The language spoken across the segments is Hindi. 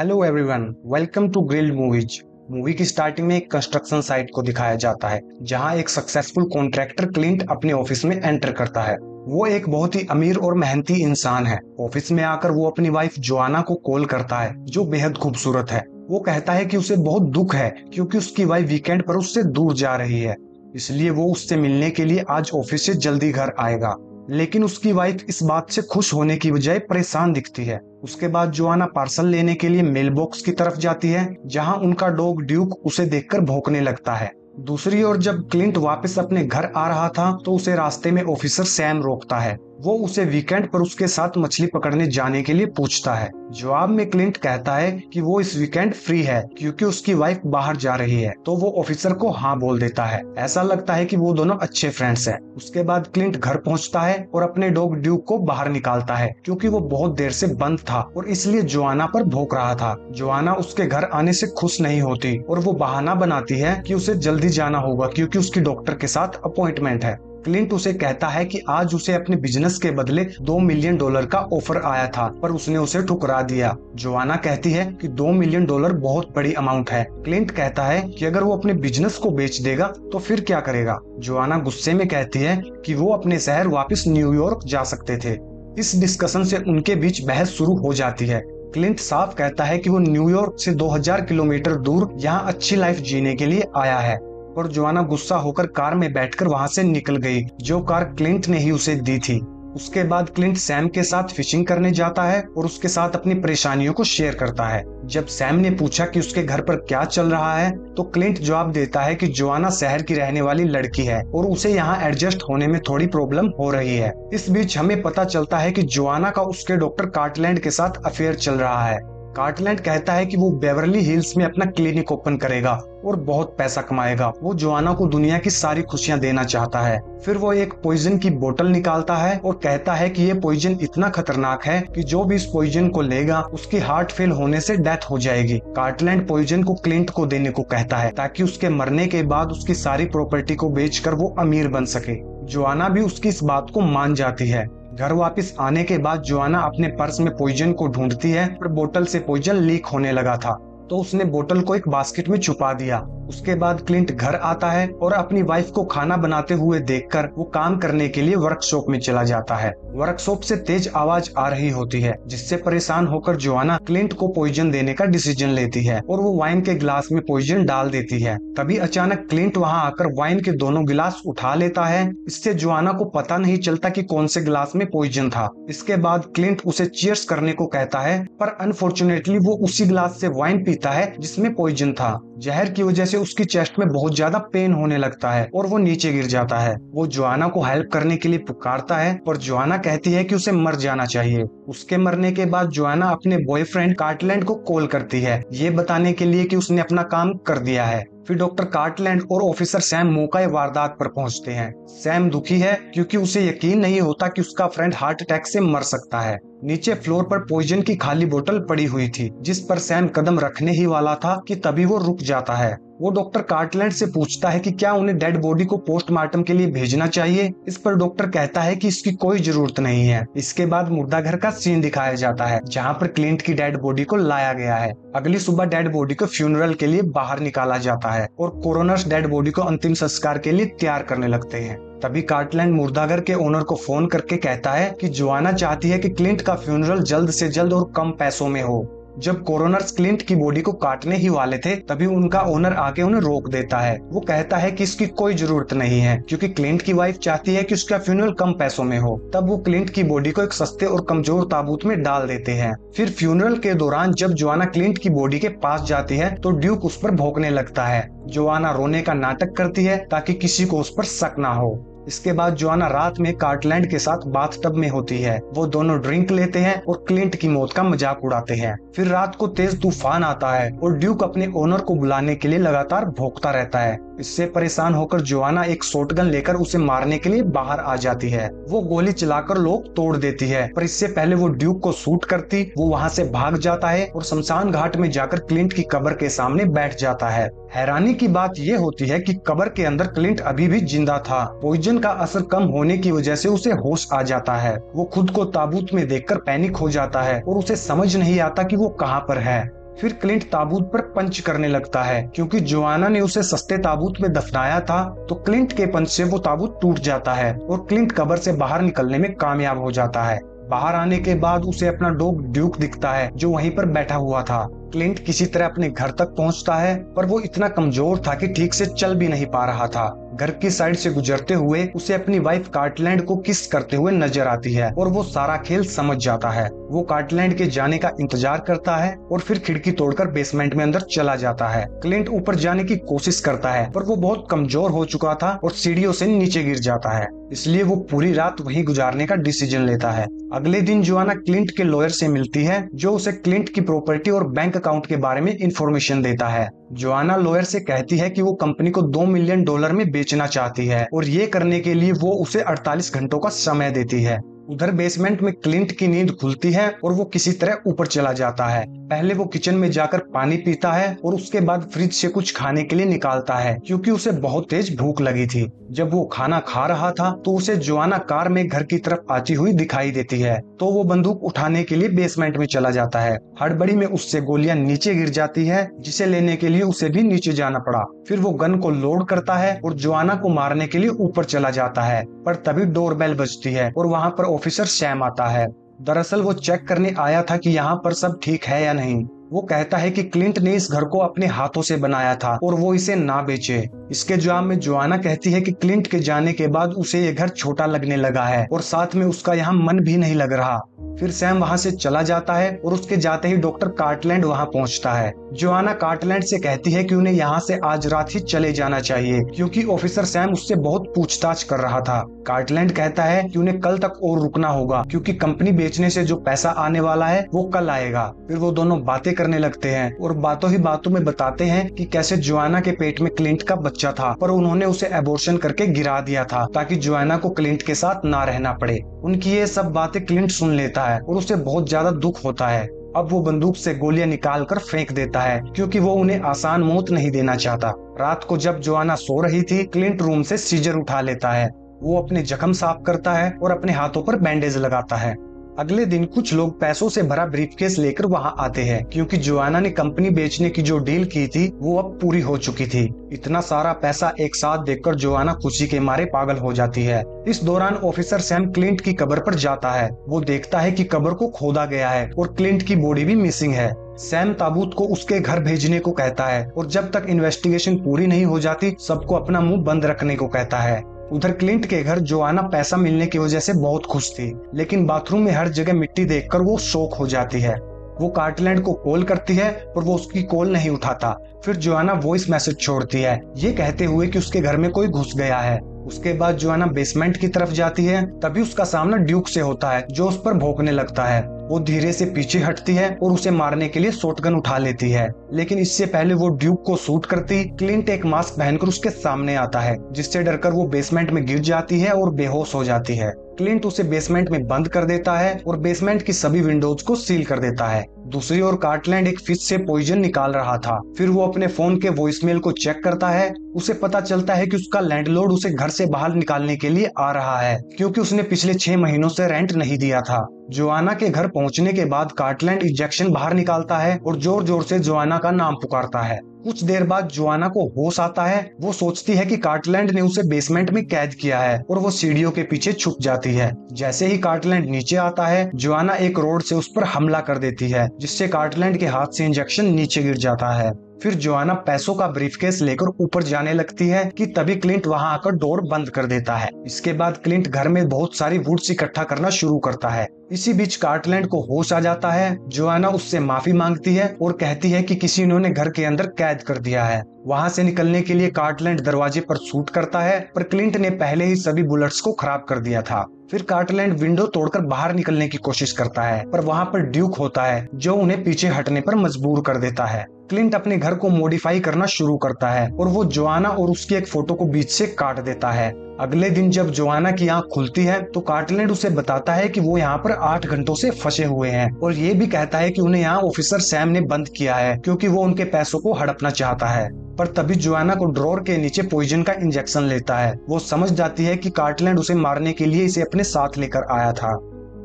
Hello everyone, welcome to Grilled Movies. Movie की स्टार्टिंग में एक कंस्ट्रक्शन साइट को दिखाया जाता है जहां एक सक्सेसफुल कॉन्ट्रैक्टर क्लिंट अपने ऑफिस में एंटर करता है। वो एक बहुत ही अमीर और मेहनती इंसान है। ऑफिस में आकर वो अपनी वाइफ जोआना को कॉल करता है जो बेहद खूबसूरत है। वो कहता है कि उसे बहुत दुख है क्योंकि उसकी वाइफ वीकेंड पर उससे दूर जा रही है, इसलिए वो उससे मिलने के लिए आज ऑफिस से जल्दी घर आएगा। लेकिन उसकी वाइफ इस बात से खुश होने की बजाय परेशान दिखती है। उसके बाद जोआना पार्सल लेने के लिए मेल बॉक्स की तरफ जाती है जहां उनका डॉग ड्यूक उसे देखकर भौंकने लगता है। दूसरी ओर जब क्लिंट वापस अपने घर आ रहा था तो उसे रास्ते में ऑफिसर सैम रोकता है। वो उसे वीकेंड पर उसके साथ मछली पकड़ने जाने के लिए पूछता है। जवाब में क्लिंट कहता है कि वो इस वीकेंड फ्री है क्योंकि उसकी वाइफ बाहर जा रही है, तो वो ऑफिसर को हाँ बोल देता है। ऐसा लगता है कि वो दोनों अच्छे फ्रेंड्स हैं। उसके बाद क्लिंट घर पहुंचता है और अपने डॉग ड्यूक को बाहर निकालता है क्योंकि वो बहुत देर से बंद था और इसलिए जोआना पर भौंक रहा था। जोआना उसके घर आने से खुश नहीं होती और वो बहाना बनाती है कि उसे जल्दी जाना होगा क्योंकि उसकी डॉक्टर के साथ अपॉइंटमेंट है। क्लिंट उसे कहता है कि आज उसे अपने बिजनेस के बदले $2 मिलियन का ऑफर आया था पर उसने उसे ठुकरा दिया। जोआना कहती है कि $2 मिलियन बहुत बड़ी अमाउंट है। क्लिंट कहता है कि अगर वो अपने बिजनेस को बेच देगा तो फिर क्या करेगा। जोआना गुस्से में कहती है कि वो अपने शहर वापस न्यूयॉर्क जा सकते थे। इस डिस्कशन से उनके बीच बहस शुरू हो जाती है। क्लिंट साफ कहता है कि वो न्यूयॉर्क से 2000 किलोमीटर दूर यहाँ अच्छी लाइफ जीने के लिए आया है। और जोआना गुस्सा होकर कार में बैठकर वहां से निकल गई जो कार क्लिंट ने ही उसे दी थी। उसके बाद क्लिंट सैम के साथ फिशिंग करने जाता है और उसके साथ अपनी परेशानियों को शेयर करता है। जब सैम ने पूछा कि उसके घर पर क्या चल रहा है तो क्लिंट जवाब देता है कि जोआना शहर की रहने वाली लड़की है और उसे यहाँ एडजस्ट होने में थोड़ी प्रॉब्लम हो रही है। इस बीच हमें पता चलता है कि जोआना का उसके डॉक्टर कार्टलैंड के साथ अफेयर चल रहा है। कार्टलैंड कहता है कि वो बेवर्ली हिल्स में अपना क्लिनिक ओपन करेगा और बहुत पैसा कमाएगा। वो जोआना को दुनिया की सारी खुशियां देना चाहता है। फिर वो एक पॉइजन की बोतल निकालता है और कहता है कि ये पॉइजन इतना खतरनाक है कि जो भी इस पॉइजन को लेगा उसकी हार्ट फेल होने से डेथ हो जाएगी। कार्टलैंड पॉइजन को क्लिंट को देने को कहता है ताकि उसके मरने के बाद उसकी सारी प्रॉपर्टी को बेचकर वो अमीर बन सके। जोआना भी उसकी इस बात को मान जाती है। घर वापस आने के बाद जोआना अपने पर्स में पॉइजन को ढूंढती है पर बोतल से पॉइजन लीक होने लगा था तो उसने बोतल को एक बास्केट में छुपा दिया। उसके बाद क्लिंट घर आता है और अपनी वाइफ को खाना बनाते हुए देखकर वो काम करने के लिए वर्कशॉप में चला जाता है। वर्कशॉप से तेज आवाज आ रही होती है जिससे परेशान होकर जोआना क्लिंट को पॉइजन देने का डिसीजन लेती है और वो वाइन के गिलास में पॉइजन डाल देती है। तभी अचानक क्लिंट वहाँ आकर वाइन के दोनों गिलास उठा लेता है। इससे जोआना को पता नहीं चलता कि कौन से गिलास में पॉइजन था। इसके बाद क्लिंट उसे चीयर्स करने को कहता है पर अनफॉर्चुनेटली वो उसी गिलास से वाइन पीता है जिसमें पॉइजन था। जहर की वजह से उसकी चेस्ट में बहुत ज्यादा पेन होने लगता है और वो नीचे गिर जाता है। वो जोआना को हेल्प करने के लिए पुकारता है पर जोआना कहती है कि उसे मर जाना चाहिए। उसके मरने के बाद जोआना अपने बॉयफ्रेंड कार्टलैंड को कॉल करती है ये बताने के लिए कि उसने अपना काम कर दिया है। फिर डॉक्टर कार्टलैंड और ऑफिसर सैम मौका वारदात पर पहुंचते हैं। सैम दुखी है क्योंकि उसे यकीन नहीं होता कि उसका फ्रेंड हार्ट अटैक से मर सकता है। नीचे फ्लोर पर पॉइजन की खाली बोतल पड़ी हुई थी जिस पर सैम कदम रखने ही वाला था कि तभी वो रुक जाता है। वो डॉक्टर कार्टलैंड से पूछता है कि क्या उन्हें डेड बॉडी को पोस्टमार्टम के लिए भेजना चाहिए। इस पर डॉक्टर कहता है कि इसकी कोई जरूरत नहीं है। इसके बाद मुर्दा घर का सीन दिखाया जाता है जहां पर क्लिंट की डेड बॉडी को लाया गया है। अगली सुबह डेड बॉडी को फ्यूनरल के लिए बाहर निकाला जाता है और कोरोनर्स डेड बॉडी को अंतिम संस्कार के लिए तैयार करने लगते हैं। तभी कार्टलैंड मुर्दाघर के ओनर को फोन करके कहता है कि जोआना चाहती है कि क्लिंट का फ्यूनरल जल्द से जल्द और कम पैसों में हो। जब कोरोनर्स क्लिंट की बॉडी को काटने ही वाले थे तभी उनका ओनर आके उन्हें रोक देता है। वो कहता है कि इसकी कोई जरूरत नहीं है क्योंकि क्लिंट की वाइफ चाहती है कि उसका फ्यूनरल कम पैसों में हो। तब वो क्लिंट की बॉडी को एक सस्ते और कमजोर ताबूत में डाल देते हैं। फिर फ्यूनरल के दौरान जब जोआना क्लिंट की बॉडी के पास जाती है तो ड्यूक उस पर भौंकने लगता है। जोआना रोने का नाटक करती है ताकि किसी को उस पर शक ना हो। इसके बाद जोआना रात में कार्टलैंड के साथ बाथटब में होती है। वो दोनों ड्रिंक लेते हैं और क्लिंट की मौत का मजाक उड़ाते हैं। फिर रात को तेज तूफान आता है और ड्यूक अपने ओनर को बुलाने के लिए लगातार भौंकता रहता है। इससे परेशान होकर जोआना एक शॉटगन लेकर उसे मारने के लिए बाहर आ जाती है। वो गोली चलाकर लोग तोड़ देती है पर इससे पहले वो ड्यूक को शूट करती वो वहाँ से भाग जाता है और शमशान घाट में जाकर क्लिंट की कब्र के सामने बैठ जाता है। हैरानी की बात ये होती है कि कब्र के अंदर क्लिंट अभी भी जिंदा था। पॉइजन का असर कम होने की वजह से उसे होश आ जाता है। वो खुद को ताबूत में देखकर पैनिक हो जाता है और उसे समझ नहीं आता कि वो कहाँ पर है। फिर क्लिंट ताबूत पर पंच करने लगता है। क्योंकि जोआना ने उसे सस्ते ताबूत में दफनाया था तो क्लिंट के पंच से वो ताबूत टूट जाता है और क्लिंट कब्र से बाहर निकलने में कामयाब हो जाता है। बाहर आने के बाद उसे अपना डॉग ड्यूक दिखता है जो वहीं पर बैठा हुआ था। क्लिंट किसी तरह अपने घर तक पहुंचता है पर वो इतना कमजोर था कि ठीक से चल भी नहीं पा रहा था। घर की साइड से गुजरते हुए उसे अपनी वाइफ कार्टलैंड को किस करते हुए नजर आती है और वो सारा खेल समझ जाता है। वो कार्टलैंड के जाने का इंतजार करता है और फिर खिड़की तोड़कर बेसमेंट में अंदर चला जाता है। क्लिंट ऊपर जाने की कोशिश करता है पर वो बहुत कमजोर हो चुका था और सीढ़ियों से नीचे गिर जाता है, इसलिए वो पूरी रात वहीं गुजारने का डिसीजन लेता है। अगले दिन जोआना क्लिंट के लॉयर से मिलती है जो उसे क्लिंट की प्रॉपर्टी और बैंक अकाउंट के बारे में इंफॉर्मेशन देता है। जोआना लॉयर से कहती है कि वो कंपनी को $2 मिलियन में बेचना चाहती है और ये करने के लिए वो उसे 48 घंटों का समय देती है। उधर बेसमेंट में क्लिंट की नींद खुलती है और वो किसी तरह ऊपर चला जाता है। पहले वो किचन में जाकर पानी पीता है और उसके बाद फ्रिज से कुछ खाने के लिए निकालता है क्योंकि उसे बहुत तेज भूख लगी थी। जब वो खाना खा रहा था तो उसे जोआना कार में घर की तरफ आती हुई दिखाई देती है तो वो बंदूक उठाने के लिए बेसमेंट में चला जाता है। हड़बड़ी में उससे गोलियां नीचे गिर जाती है जिसे लेने के लिए उसे भी नीचे जाना पड़ा। फिर वो गन को लोड करता है और जोआना को मारने के लिए ऊपर चला जाता है पर तभी डोरबेल बजती है और वहाँ पर ऑफिसर सैम आता है। दरअसल वो चेक करने आया था कि यहाँ पर सब ठीक है या नहीं। वो कहता है कि क्लिंट ने इस घर को अपने हाथों से बनाया था और वो इसे ना बेचे। इसके जवाब में जोआना कहती है कि क्लिंट के जाने के बाद उसे ये घर छोटा लगने लगा है और साथ में उसका यहाँ मन भी नहीं लग रहा। फिर सैम वहाँ से चला जाता है और उसके जाते ही डॉक्टर कार्टलैंड वहाँ पहुँचता है। जोआना कार्टलैंड से कहती है कि उन्हें यहाँ से आज रात ही चले जाना चाहिए क्योंकि ऑफिसर सैम उससे बहुत पूछताछ कर रहा था। कार्टलैंड कहता है कि उन्हें कल तक और रुकना होगा क्योंकि कंपनी बेचने से जो पैसा आने वाला है वो कल आएगा। फिर वो दोनों बातें करने लगते हैं और बातों ही बातों में बताते हैं कि कैसे जोआना के पेट में क्लिंट का बच्चा था पर उन्होंने उसे एबॉर्शन करके गिरा दिया था ताकि जोआना को क्लिंट के साथ ना रहना पड़े। उनकी ये सब बातें क्लिंट सुन लेता है और उसे बहुत ज्यादा दुख होता है। अब वो बंदूक से गोलियां निकाल कर फेंक देता है क्योंकि वो उन्हें आसान मौत नहीं देना चाहता। रात को जब जोआना सो रही थी क्लिंट रूम से सीजर उठा लेता है। वो अपने जख्म साफ करता है और अपने हाथों पर बैंडेज लगाता है। अगले दिन कुछ लोग पैसों से भरा ब्रीफकेस लेकर वहां आते हैं क्योंकि जोआना ने कंपनी बेचने की जो डील की थी वो अब पूरी हो चुकी थी। इतना सारा पैसा एक साथ देखकर जोआना खुशी के मारे पागल हो जाती है। इस दौरान ऑफिसर सैम क्लिंट की कब्र पर जाता है। वो देखता है कि कब्र को खोदा गया है और क्लिंट की बॉडी भी मिसिंग है। सैम ताबूत को उसके घर भेजने को कहता है और जब तक इन्वेस्टिगेशन पूरी नहीं हो जाती सबको अपना मुँह बंद रखने को कहता है। उधर क्लिंट के घर जोआना पैसा मिलने की वजह से बहुत खुश थी लेकिन बाथरूम में हर जगह मिट्टी देखकर वो शॉक हो जाती है। वो कार्टलैंड को कॉल करती है पर वो उसकी कॉल नहीं उठाता। फिर जोआना वॉइस मैसेज छोड़ती है ये कहते हुए कि उसके घर में कोई घुस गया है। उसके बाद जोआना बेसमेंट की तरफ जाती है तभी उसका सामना ड्यूक से होता है जो उस पर भौंकने लगता है। वो धीरे से पीछे हटती है और उसे मारने के लिए शॉटगन उठा लेती है लेकिन इससे पहले वो ड्यूक को शूट करती क्लिंट एक मास्क पहनकर उसके सामने आता है जिससे डरकर वो बेसमेंट में गिर जाती है और बेहोश हो जाती है। क्लिंट उसे बेसमेंट में बंद कर देता है और बेसमेंट की सभी विंडोज को सील कर देता है। दूसरी ओर कार्टलैंड एक फिश से पॉइजन निकाल रहा था। फिर वो अपने फोन के वॉइसमेल को चेक करता है। उसे पता चलता है कि उसका लैंडलॉर्ड उसे घर से बाहर निकालने के लिए आ रहा है क्योंकि उसने पिछले 6 महीनों से रेंट नहीं दिया था। जोआना के घर पहुंचने के बाद कार्टलैंड इंजेक्शन बाहर निकालता है और जोर जोर से जोआना का नाम पुकारता है। कुछ देर बाद जोआना को होश आता है। वो सोचती है कि कार्टलैंड ने उसे बेसमेंट में कैद किया है और वो सीढ़ियों के पीछे छुप जाती है। जैसे ही कार्टलैंड नीचे आता है जोआना एक रोड से उस पर हमला कर देती है जिससे कार्टलैंड के हाथ से इंजेक्शन नीचे गिर जाता है। फिर जोआना पैसों का ब्रीफकेस लेकर ऊपर जाने लगती है कि तभी क्लिंट वहां आकर डोर बंद कर देता है। इसके बाद क्लिंट घर में बहुत सारी वुड्स इकट्ठा करना शुरू करता है। इसी बीच कार्टलैंड को होश आ जाता है। जोआना उससे माफी मांगती है और कहती है कि किसी ने उन्हें घर के अंदर कैद कर दिया है। वहां से निकलने के लिए कार्टलैंड दरवाजे पर शूट करता है पर क्लिंट ने पहले ही सभी बुलेट्स को खराब कर दिया था। फिर कार्टलैंड विंडो तोड़कर बाहर निकलने की कोशिश करता है पर वहां पर ड्यूक होता है जो उन्हें पीछे हटने पर मजबूर कर देता है। क्लिंट अपने घर को मॉडिफाई करना शुरू करता है और वो जोआना और उसकी एक फोटो को बीच से काट देता है। अगले दिन जब जोआना की आंख खुलती है तो कार्टलैंड उसे बताता है कि वो यहाँ पर 8 घंटों से फंसे हुए हैं और ये भी कहता है कि उन्हें यहाँ ऑफिसर सैम ने बंद किया है क्योंकि वो उनके पैसों को हड़पना चाहता है। पर तभी जोआना को ड्रॉर के नीचे पॉइजन का इंजेक्शन लेता है। वो समझ जाती है कि कार्टलैंड उसे मारने के लिए इसे अपने साथ लेकर आया था।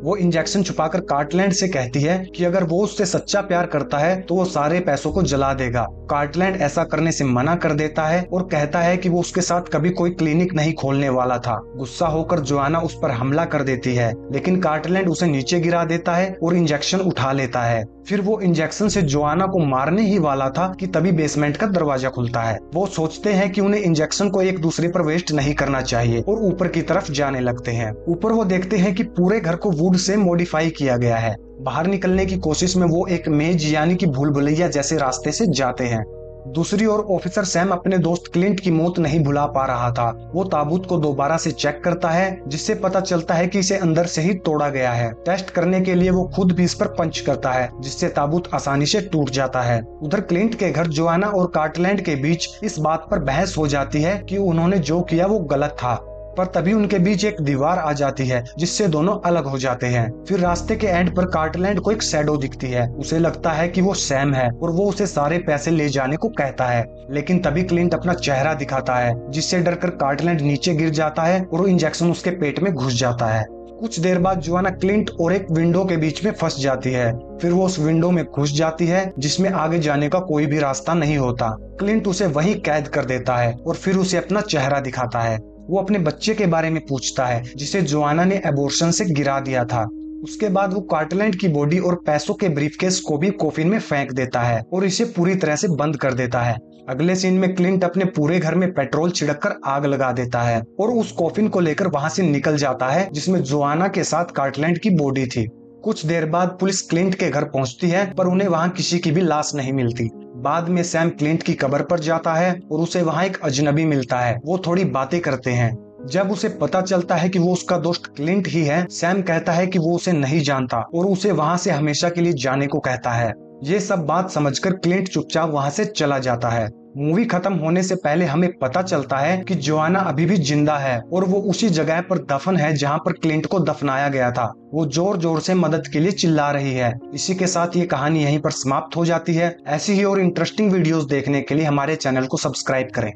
वो इंजेक्शन छुपाकर कार्टलैंड से कहती है कि अगर वो उससे सच्चा प्यार करता है तो वो सारे पैसों को जला देगा। कार्टलैंड ऐसा करने से मना कर देता है और कहता है कि वो उसके साथ कभी कोई क्लिनिक नहीं खोलने वाला था। गुस्सा होकर जोआना उस पर हमला कर देती है, लेकिन कार्टलैंड उसे नीचे गिरा देता है और इंजेक्शन उठा लेता है। फिर वो इंजेक्शन से जोआना को मारने ही वाला था कि तभी बेसमेंट का दरवाजा खुलता है। वो सोचते हैं कि उन्हें इंजेक्शन को एक दूसरे पर वेस्ट नहीं करना चाहिए और ऊपर की तरफ जाने लगते हैं। ऊपर वो देखते हैं कि पूरे घर को वुड से मॉडिफाई किया गया है। बाहर निकलने की कोशिश में वो एक मेज यानी कि भूल भुलैया जैसे रास्ते से जाते हैं। दूसरी ओर ऑफिसर सैम अपने दोस्त क्लिंट की मौत नहीं भुला पा रहा था। वो ताबूत को दोबारा से चेक करता है, जिससे पता चलता है कि इसे अंदर से ही तोड़ा गया है। टेस्ट करने के लिए वो खुद भी इस पर पंच करता है, जिससे ताबूत आसानी से टूट जाता है। उधर क्लिंट के घर जोआना और कार्टलैंड के बीच इस बात पर बहस हो जाती है कि उन्होंने जो किया वो गलत था, पर तभी उनके बीच एक दीवार आ जाती है जिससे दोनों अलग हो जाते हैं। फिर रास्ते के एंड पर कार्टलैंड को एक शैडो दिखती है। उसे लगता है कि वो सैम है और वो उसे सारे पैसे ले जाने को कहता है, लेकिन तभी क्लिंट अपना चेहरा दिखाता है, जिससे डरकर कार्टलैंड नीचे गिर जाता है और वो इंजेक्शन उसके पेट में घुस जाता है। कुछ देर बाद जोआना क्लिंट और एक विंडो के बीच में फंस जाती है। फिर वो उस विंडो में घुस जाती है जिसमें आगे जाने का कोई भी रास्ता नहीं होता। क्लिंट उसे वहीं कैद कर देता है और फिर उसे अपना चेहरा दिखाता है। वो अपने बच्चे के बारे में पूछता है, जिसे जोआना ने एबॉर्शन से गिरा दिया था। उसके बाद वो कार्टलैंड की बॉडी और पैसों के ब्रीफकेस को भी कोफिन में फेंक देता है और इसे पूरी तरह से बंद कर देता है। अगले सीन में क्लिंट अपने पूरे घर में पेट्रोल छिड़ककर आग लगा देता है और उस कोफिन को लेकर वहां से निकल जाता है जिसमें जोआना के साथ कार्टलैंड की बॉडी थी। कुछ देर बाद पुलिस क्लिंट के घर पहुँचती है, पर उन्हें वहाँ किसी की भी लाश नहीं मिलती। बाद में सैम क्लिंट की कब्र पर जाता है और उसे वहाँ एक अजनबी मिलता है। वो थोड़ी बातें करते हैं। जब उसे पता चलता है कि वो उसका दोस्त क्लिंट ही है, सैम कहता है कि वो उसे नहीं जानता और उसे वहाँ से हमेशा के लिए जाने को कहता है। ये सब बात समझकर क्लिंट चुपचाप वहाँ से चला जाता है। मूवी खत्म होने से पहले हमें पता चलता है कि जोआना अभी भी जिंदा है और वो उसी जगह पर दफन है जहाँ पर क्लिंट को दफनाया गया था। वो जोर जोर से मदद के लिए चिल्ला रही है। इसी के साथ ये कहानी यहीं पर समाप्त हो जाती है। ऐसी ही और इंटरेस्टिंग वीडियोस देखने के लिए हमारे चैनल को सब्सक्राइब करें।